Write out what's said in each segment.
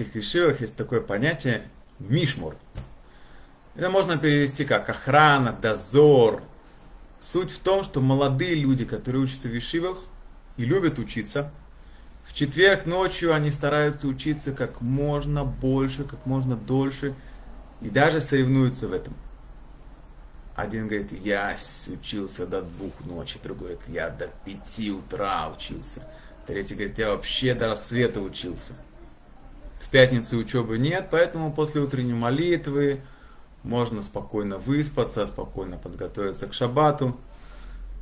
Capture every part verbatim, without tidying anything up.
В Ешивах есть такое понятие мишмур. Это можно перевести как охрана, дозор. Суть в том, что молодые люди, которые учатся в Ешивах и любят учиться, в четверг ночью они стараются учиться как можно больше, как можно дольше, и даже соревнуются в этом. Один говорит, я учился до двух ночи, другой говорит, я до пяти утра учился, третий говорит, я вообще до рассвета учился. В пятницу учебы нет, поэтому после утренней молитвы можно спокойно выспаться, спокойно подготовиться к шаббату.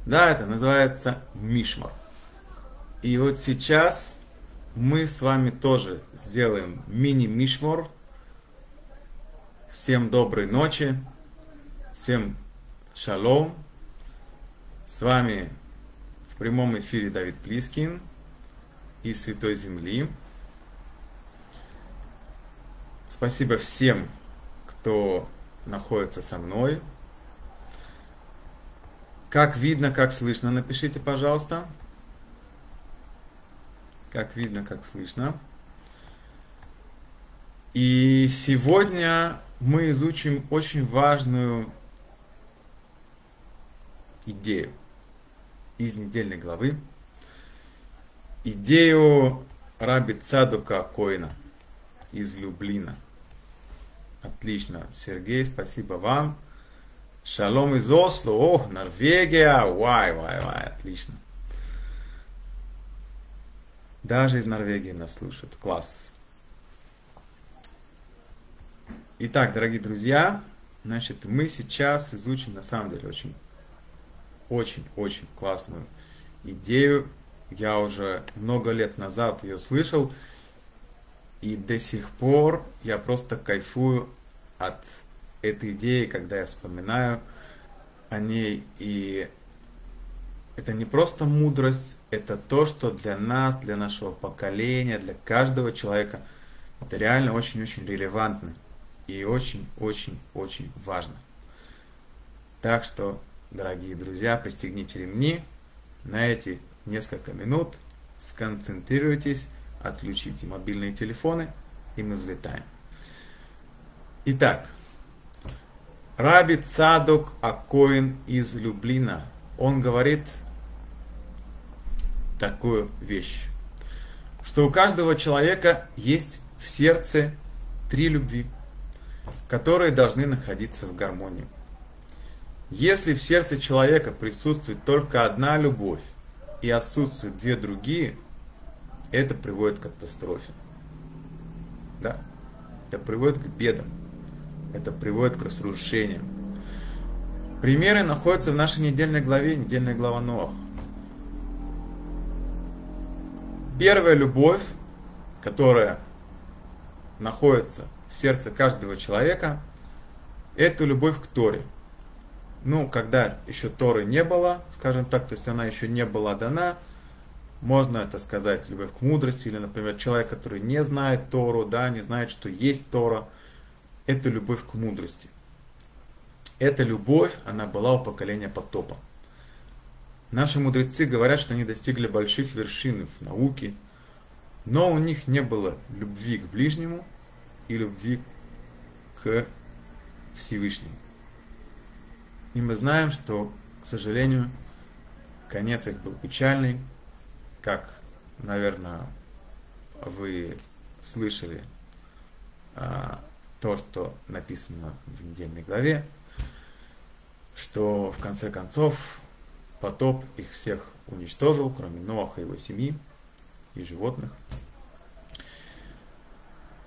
Да, это называется мишмар. И вот сейчас мы с вами тоже сделаем мини-мишмар. Всем доброй ночи, всем шалом. С вами в прямом эфире Давид Плискин из Святой Земли. Спасибо всем, кто находится со мной. Как видно, как слышно, напишите, пожалуйста. Как видно, как слышно. И сегодня мы изучим очень важную идею из недельной главы. Идею Рабби Цадока ха-Коэна из Люблина. Отлично, Сергей, спасибо вам. Шалом из Осло, о, Норвегия, вай, вай, вай, отлично. Даже из Норвегии нас слушают, класс. Итак, дорогие друзья, значит, мы сейчас изучим, на самом деле, очень, очень, очень классную идею. Я уже много лет назад ее слышал. И до сих пор я просто кайфую от этой идеи, когда я вспоминаю о ней. И это не просто мудрость, это то, что для нас, для нашего поколения, для каждого человека это реально очень-очень релевантно и очень-очень-очень важно. Так что, дорогие друзья, пристегните ремни на эти несколько минут, сконцентрируйтесь. Отключите мобильные телефоны, и мы взлетаем. Итак, Рабби Цадок ха-Коэн из Люблина, он говорит такую вещь, что у каждого человека есть в сердце три любви, которые должны находиться в гармонии. Если в сердце человека присутствует только одна любовь и отсутствуют две другие, это приводит к катастрофе. Да. Это приводит к бедам. Это приводит к разрушениям. Примеры находятся в нашей недельной главе, недельная глава Ноах. Первая любовь, которая находится в сердце каждого человека, это любовь к Торе. Ну, когда еще Торы не было, скажем так, то есть она еще не была дана, можно это сказать, любовь к мудрости, или, например, человек, который не знает Тору, да, не знает, что есть Тора, это любовь к мудрости. Эта любовь, она была у поколения потопа. Наши мудрецы говорят, что они достигли больших вершин в науке, но у них не было любви к ближнему и любви к Всевышнему. И мы знаем, что, к сожалению, конец их был печальный. Как, наверное, вы слышали а, то, что написано в недельной главе, что в конце концов потоп их всех уничтожил, кроме Ноаха и его семьи и животных.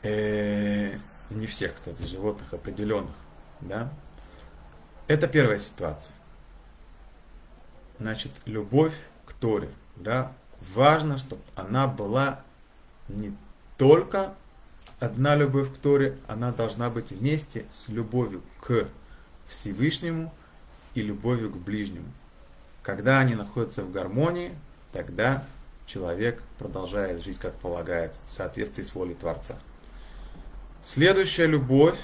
Э, не всех, кстати, животных определенных. Да? Это первая ситуация. Значит, любовь к Торе, да? Важно, чтобы она была не только одна любовь к Торе, она должна быть вместе с любовью к Всевышнему и любовью к ближнему. Когда они находятся в гармонии, тогда человек продолжает жить, как полагается, в соответствии с волей Творца. Следующая любовь,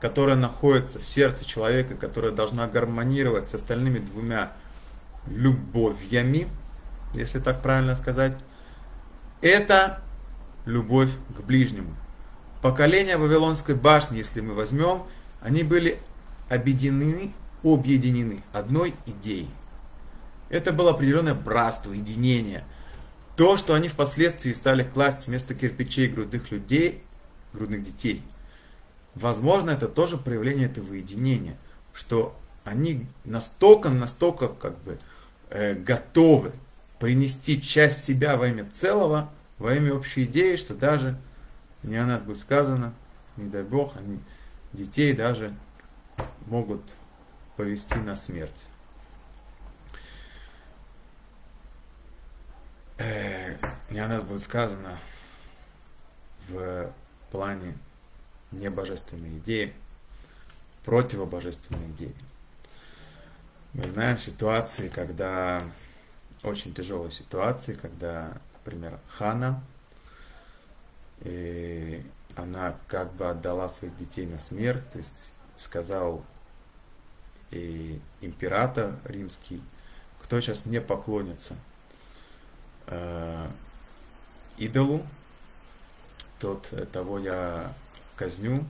которая находится в сердце человека, которая должна гармонировать с остальными двумя любовями, если так правильно сказать, это любовь к ближнему. Поколение Вавилонской башни, если мы возьмем, они были объединены, объединены одной идеей. Это было определенное братство, единение. То, что они впоследствии стали класть вместо кирпичей грудных людей, грудных детей. Возможно, это тоже проявление этого единения, что они настолько, настолько как бы э, готовы принести часть себя во имя целого, во имя общей идеи, что даже не о нас будет сказано, не дай Бог, они детей даже могут повести на смерть. Не о нас будет сказано в плане небожественной идеи, противобожественной идеи. Мы знаем ситуации, когда очень тяжелые ситуации, когда, например, Хана, и она как бы отдала своих детей на смерть, то есть сказал и император римский, кто сейчас мне поклонится э, идолу, тот того я казню.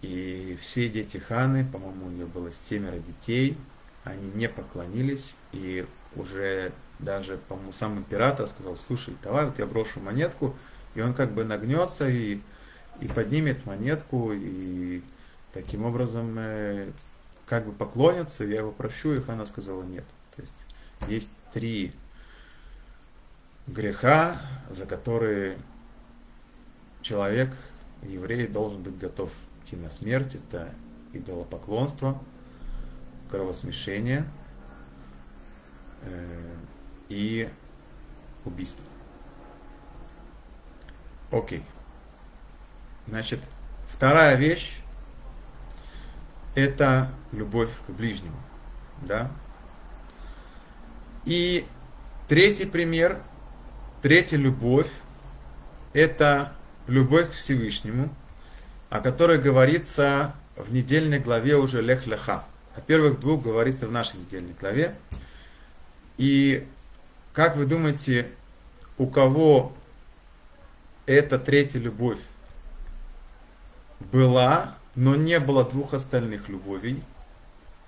И все дети Ханы, по-моему, у нее было семеро детей, они не поклонились, и уже даже, по-моему, сам император сказал: слушай, давай вот я брошу монетку, и он как бы нагнется и, и поднимет монетку, и таким образом э, как бы поклонится, я его прощу, и Хана сказала нет. То есть есть три греха, за которые человек, еврей, должен быть готов идти на смерть. Это идолопоклонство, кровосмешение э, и убийство. Окей. Значит, вторая вещь — это любовь к ближнему. Да? И третий пример, третья любовь — это любовь к Всевышнему, о которой говорится в недельной главе уже Лех Леха. О первых двух говорится в нашей недельной главе. И как вы думаете, у кого эта третья любовь была, но не было двух остальных любовей?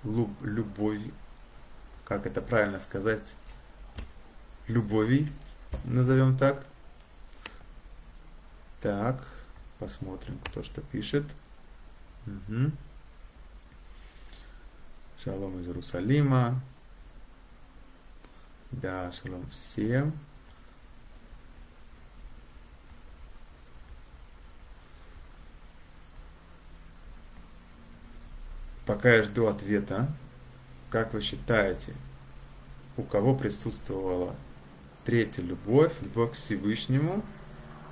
Луб, любови, как это правильно сказать, любовей, назовем так. Так, посмотрим, кто что пишет. Угу. Шалом из Иерусалима. Да, шалом всем. Пока я жду ответа, как вы считаете, у кого присутствовала третья любовь, любовь к Всевышнему,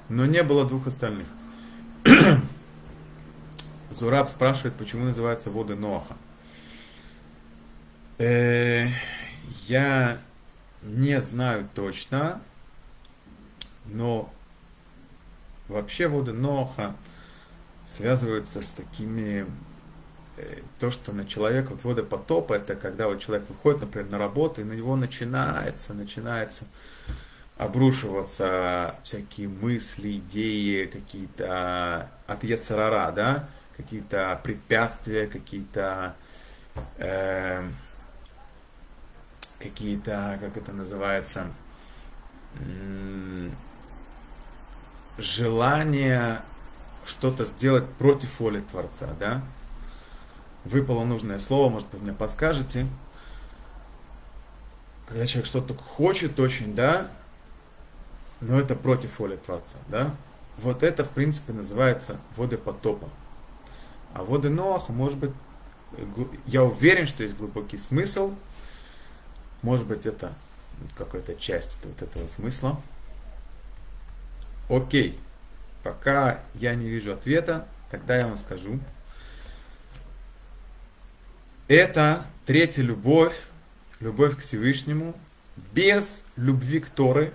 но не было двух остальных? Зураб спрашивает, почему называются воды Ноаха. Э, я не знаю точно, но вообще воды Ноаха связываются с такими... То, что на человека, вот воды потопа, это когда вот человек выходит, например, на работу, и на него начинается, начинается обрушиваться всякие мысли, идеи, какие-то от Ецарара, да, какие-то препятствия, какие-то, э, какие-то, как это называется, м- желания что-то сделать против воли Творца, да. Выпало нужное слово, может быть, вы мне подскажете. Когда человек что-то хочет очень, да, но это против воли Творца, да. Вот это, в принципе, называется воды потопа. А воды Ноаха, может быть, я уверен, что есть глубокий смысл. Может быть, это какая-то часть вот этого смысла. Окей. Пока я не вижу ответа, тогда я вам скажу. Это третья любовь, любовь к Всевышнему. Без любви к Торе,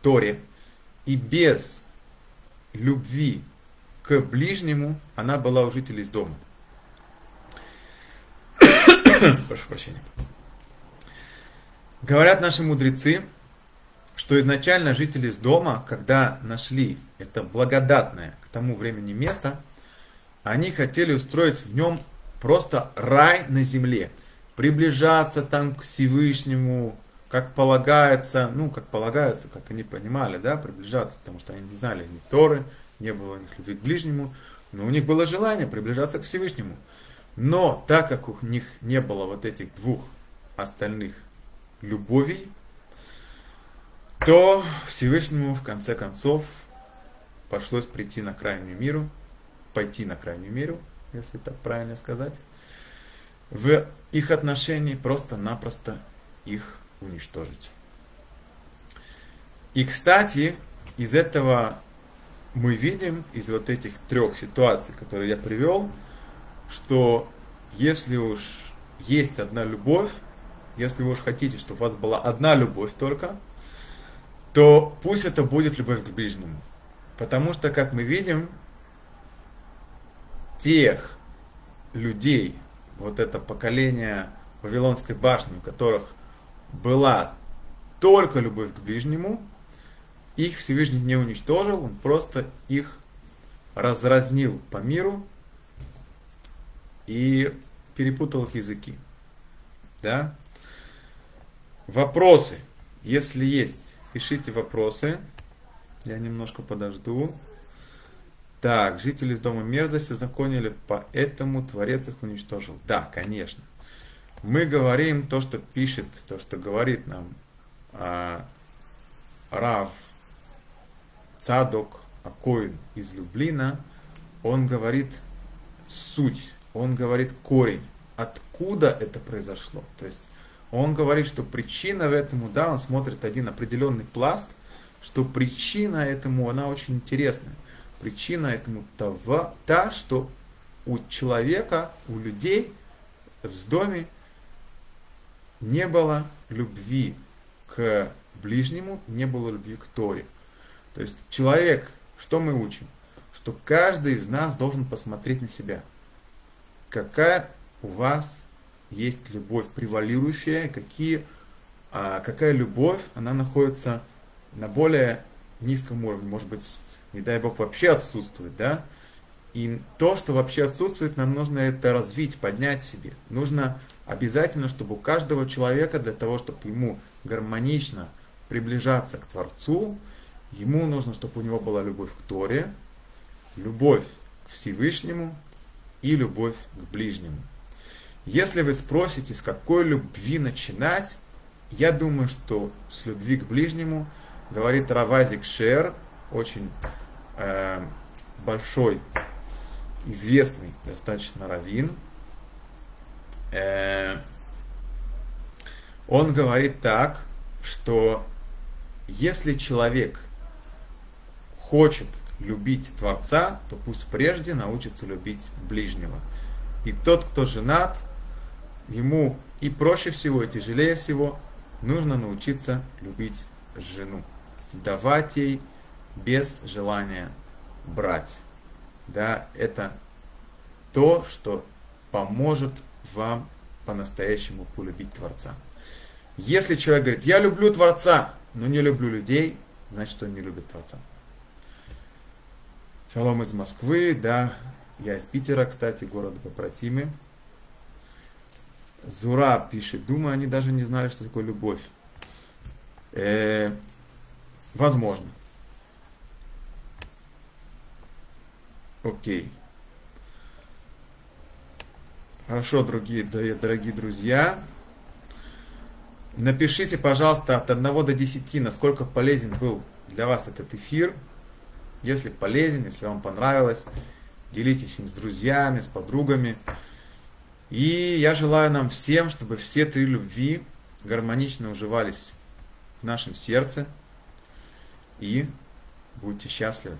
Торе и без любви к ближнему она была у жителей из дома. Прошу прощения. Говорят наши мудрецы, что изначально жители из дома, когда нашли это благодатное к тому времени место, они хотели устроить в нем просто рай на земле, приближаться там к Всевышнему, как полагается, ну, как полагается, как они понимали, да, приближаться, потому что они не знали ни Торы, не было у них любви к ближнему, но у них было желание приближаться к Всевышнему. Но так как у них не было вот этих двух остальных любовей, то Всевышнему в конце концов пришлось прийти на крайнюю миру, пойти на крайнюю миру, если так правильно сказать, в их отношении просто-напросто их уничтожить. И, кстати, из этого мы видим, из вот этих трех ситуаций, которые я привел, что если уж есть одна любовь, если вы уж хотите, чтобы у вас была одна любовь только, то пусть это будет любовь к ближнему. Потому что, как мы видим, тех людей, вот это поколение Вавилонской башни, у которых была только любовь к ближнему, их Всевышний не уничтожил, он просто их разразнил по миру и перепутал их языки. Да? Вопросы. Если есть, пишите вопросы. Я немножко подожду. Так, жители из дома мерзости законили, поэтому Творец их уничтожил. Да, конечно. Мы говорим то, что пишет, то, что говорит нам э, Рабби Цадок ха-Коэн из Люблина. Он говорит суть, он говорит корень, откуда это произошло. То есть он говорит, что причина в этом, да, он смотрит один определенный пласт, что причина этому, она очень интересная. Причина этому того, та, что у человека, у людей в доме не было любви к ближнему, не было любви к Торе. То есть человек, что мы учим? Что каждый из нас должен посмотреть на себя. Какая у вас есть любовь превалирующая, какие, а, какая любовь, она находится на более низком уровне, может быть, не дай бог, вообще отсутствует, да? И то, что вообще отсутствует, нам нужно это развить, поднять себе. Нужно обязательно, чтобы у каждого человека, для того, чтобы ему гармонично приближаться к Творцу, ему нужно, чтобы у него была любовь к Торе, любовь к Всевышнему и любовь к ближнему. Если вы спросите, с какой любви начинать, я думаю, что с любви к ближнему, говорит Равазик Шер, очень э, большой, известный достаточно раввин. Э, он говорит так, что если человек хочет любить Творца, то пусть прежде научится любить ближнего. И тот, кто женат, ему и проще всего, и тяжелее всего, нужно научиться любить жену. Давать ей без желания брать. Да, это то, что поможет вам по-настоящему полюбить Творца. Если человек говорит, я люблю Творца, но не люблю людей, значит, он не любит Творца. Шалом из Москвы, да, я из Питера, кстати, города побратимы. Зура пишет, думаю, они даже не знали, что такое любовь. Э, возможно. Окей. Хорошо, другие, дорогие друзья. Напишите, пожалуйста, от одного до десяти, насколько полезен был для вас этот эфир. Если полезен, если вам понравилось, делитесь им с друзьями, с подругами. И я желаю нам всем, чтобы все три любви гармонично уживались в нашем сердце. И будьте счастливы.